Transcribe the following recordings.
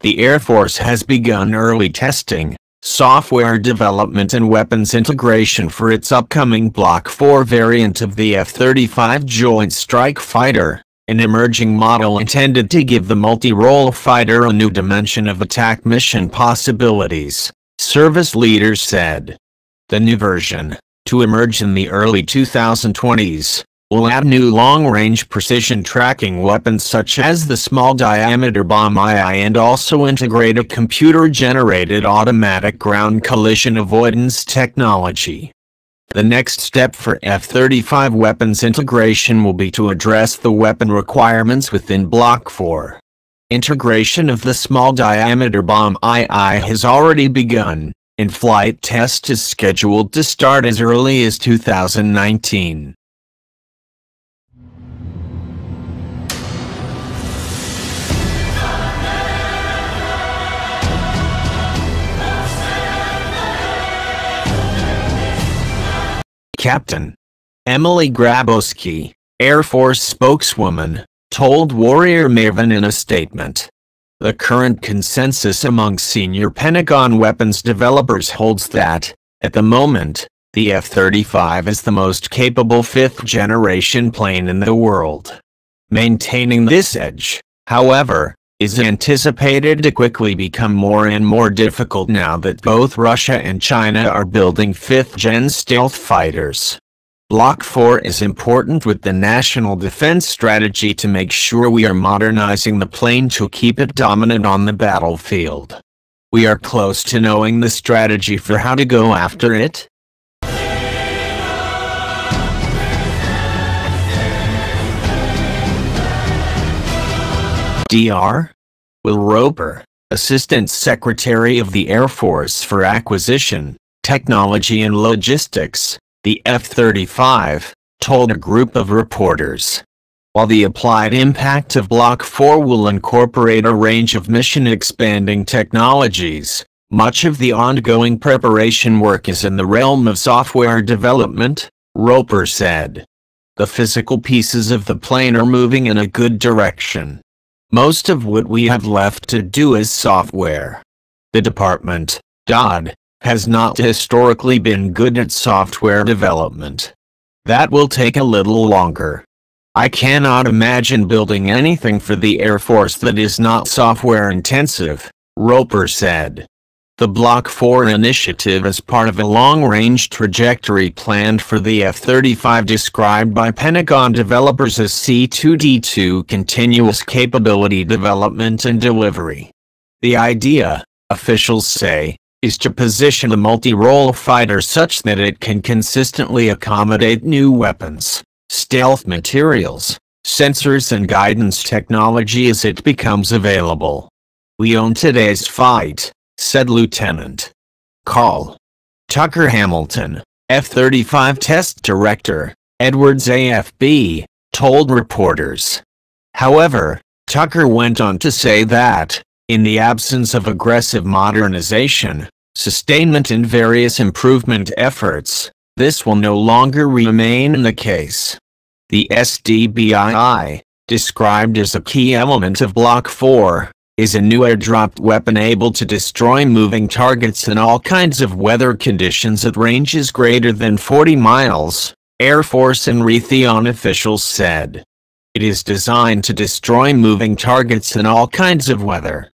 the Air Force has begun early testing, software development and weapons integration for its upcoming Block 4 variant of the F-35 Joint Strike Fighter, an emerging model intended to give the multi-role fighter a new dimension of attack mission possibilities, service leaders said. The new version, to emerge in the early 2020s, will add new long-range precision tracking weapons such as the Small Diameter Bomb II and also integrate a computer-generated automatic ground collision avoidance technology. The next step for F-35 weapons integration will be to address the weapon requirements within Block 4. Integration of the Small Diameter Bomb II has already begun, and flight test is scheduled to start as early as 2019. Captain Emily Grabowski, Air Force spokeswoman, told Warrior Maven in a statement, "The current consensus among senior Pentagon weapons developers holds that, at the moment, the F-35 is the most capable fifth-generation plane in the world. Maintaining this edge, however, is anticipated to quickly become more and more difficult now that both Russia and China are building fifth-gen stealth fighters. Block 4 is important with the national defense strategy to make sure we are modernizing the plane to keep it dominant on the battlefield. We are close to knowing the strategy for how to go after it." Dr. Will Roper, Assistant Secretary of the Air Force for Acquisition, Technology and Logistics, the F-35, told a group of reporters, "While the applied impact of Block 4 will incorporate a range of mission-expanding technologies, much of the ongoing preparation work is in the realm of software development," Roper said. "The physical pieces of the plane are moving in a good direction. Most of what we have left to do is software. The department, DoD, has not historically been good at software development. That will take a little longer. I cannot imagine building anything for the Air Force that is not software intensive," Roper said. The Block 4 initiative is part of a long-range trajectory planned for the F-35 described by Pentagon developers as C2D2 continuous capability development and delivery. "The idea," officials say, "is to position a multi-role fighter such that it can consistently accommodate new weapons, stealth materials, sensors and guidance technology as it becomes available. We own today's fight," said Lieutenant Col. Tucker Hamilton, F-35 Test Director, Edwards AFB, told reporters. However, Tucker went on to say that, in the absence of aggressive modernization, sustainment and various improvement efforts, this will no longer remain the case. The SDBII, described as a key element of Block 4, is a new airdropped weapon able to destroy moving targets in all kinds of weather conditions at ranges greater than 40 miles, Air Force and Raytheon officials said. "It is designed to destroy moving targets in all kinds of weather.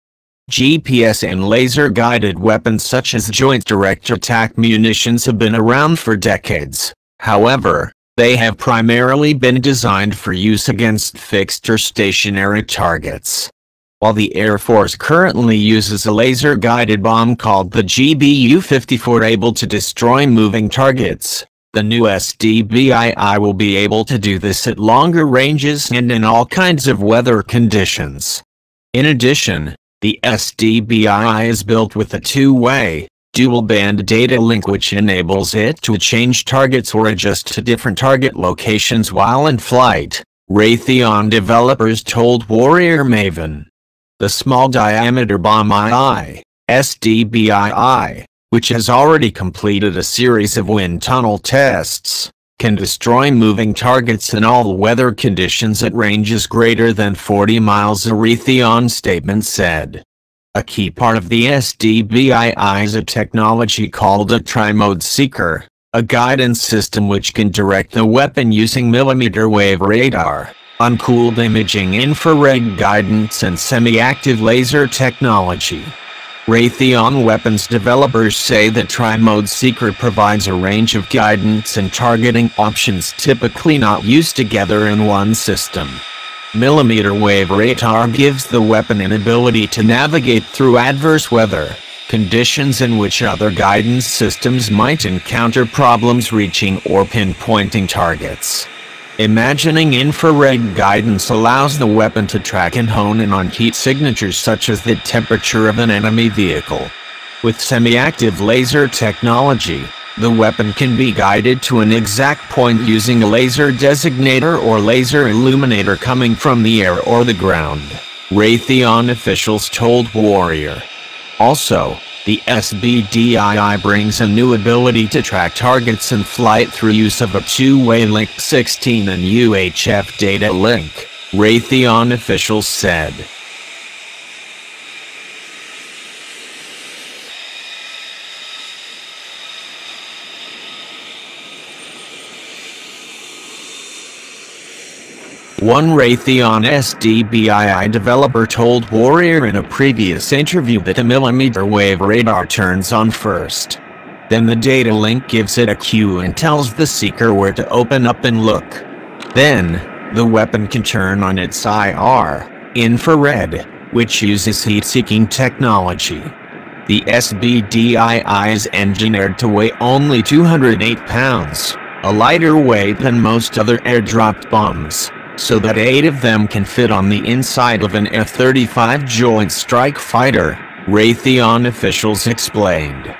GPS and laser-guided weapons such as Joint Direct Attack Munitions have been around for decades, however, they have primarily been designed for use against fixed or stationary targets. While the Air Force currently uses a laser-guided bomb called the GBU-54 able to destroy moving targets, the new SDBII will be able to do this at longer ranges and in all kinds of weather conditions. In addition, the SDBII is built with a two-way, dual-band data link which enables it to change targets or adjust to different target locations while in flight," Raytheon developers told Warrior Maven. The Small Diameter Bomb II, SDBII, which has already completed a series of wind tunnel tests, can destroy moving targets in all weather conditions at ranges greater than 40 miles, a Raytheon statement said. A key part of the SDBII is a technology called a Trimode Seeker, a guidance system which can direct the weapon using millimeter wave radar, uncooled imaging infrared guidance and semi-active laser technology. Raytheon weapons developers say that Trimode Seeker provides a range of guidance and targeting options typically not used together in one system. Millimeter wave radar gives the weapon an ability to navigate through adverse weather conditions in which other guidance systems might encounter problems reaching or pinpointing targets. Imagining infrared guidance allows the weapon to track and hone in on heat signatures such as the temperature of an enemy vehicle. With semi-active laser technology, the weapon can be guided to an exact point using a laser designator or laser illuminator coming from the air or the ground, Raytheon officials told Warrior. Also, the SBDII brings a new ability to track targets in flight through use of a two-way Link 16 and UHF data link, Raytheon officials said. One Raytheon SDBII developer told Warrior in a previous interview that a millimeter wave radar turns on first. Then the data link gives it a cue and tells the seeker where to open up and look. Then, the weapon can turn on its IR, infrared, which uses heat-seeking technology. The SBDII is engineered to weigh only 208 pounds, a lighter weight than most other airdropped bombs, so that 8 of them can fit on the inside of an F-35 Joint Strike Fighter, Raytheon officials explained.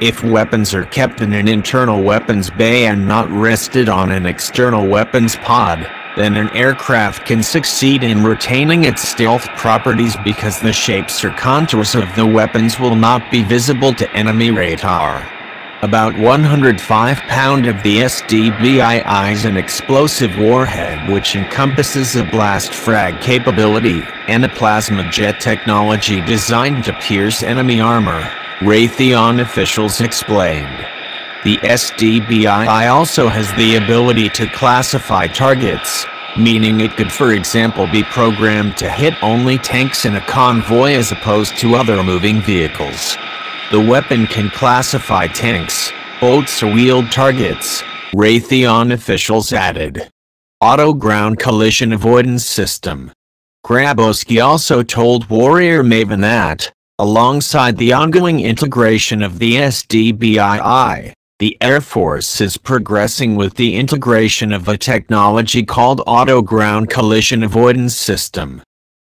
If weapons are kept in an internal weapons bay and not rested on an external weapons pod, then an aircraft can succeed in retaining its stealth properties because the shapes or contours of the weapons will not be visible to enemy radar. About 105 pounds of the SDBII is an explosive warhead which encompasses a blast frag capability and a plasma jet technology designed to pierce enemy armor, Raytheon officials explained. The SDBII also has the ability to classify targets, meaning it could, for example, be programmed to hit only tanks in a convoy as opposed to other moving vehicles. The weapon can classify tanks, boats or wheeled targets, Raytheon officials added. Auto-ground collision avoidance system. Grabowski also told Warrior Maven that, alongside the ongoing integration of the SDBII, the Air Force is progressing with the integration of a technology called auto-ground collision avoidance system.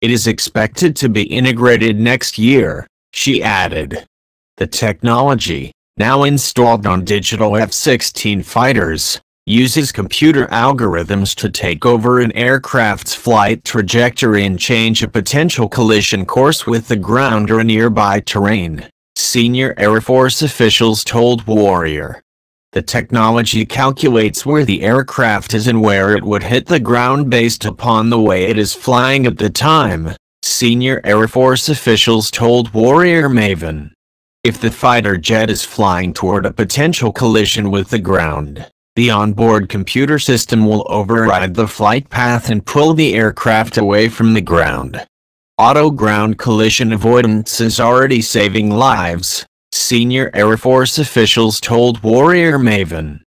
It is expected to be integrated next year, she added. The technology, now installed on digital F-16 fighters, uses computer algorithms to take over an aircraft's flight trajectory and change a potential collision course with the ground or nearby terrain, senior Air Force officials told Warrior. The technology calculates where the aircraft is and where it would hit the ground based upon the way it is flying at the time, senior Air Force officials told Warrior Maven. If the fighter jet is flying toward a potential collision with the ground, the onboard computer system will override the flight path and pull the aircraft away from the ground. Auto-ground collision avoidance is already saving lives, senior Air Force officials told Warrior Maven.